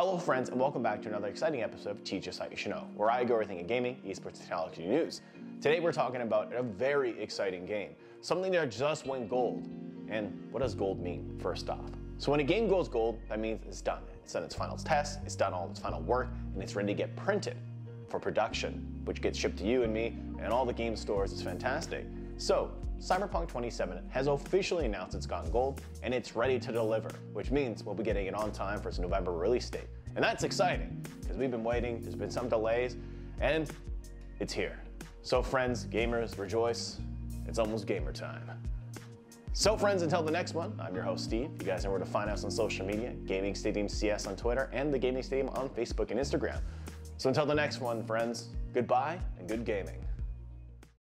Hello friends, and welcome back to another exciting episode of TGS Thought You Should Know, where I go everything in gaming, esports, technology, and news. Today we're talking about a very exciting game, something that just went gold. And what does gold mean, first off? So when a game goes gold, that means it's done. It's done its final test, it's done all its final work, and it's ready to get printed for production, which gets shipped to you and me and all the game stores. It's fantastic. So Cyberpunk 2077 has officially announced it's gone gold and it's ready to deliver, which means we'll be getting it on time for its November release date. And that's exciting because we've been waiting, there's been some delays, and it's here. So friends, gamers, rejoice, it's almost gamer time. So friends, until the next one, I'm your host, Steve. You guys know where to find us on social media, Gaming Stadium CS on Twitter and the Gaming Stadium on Facebook and Instagram. So until the next one, friends, goodbye and good gaming.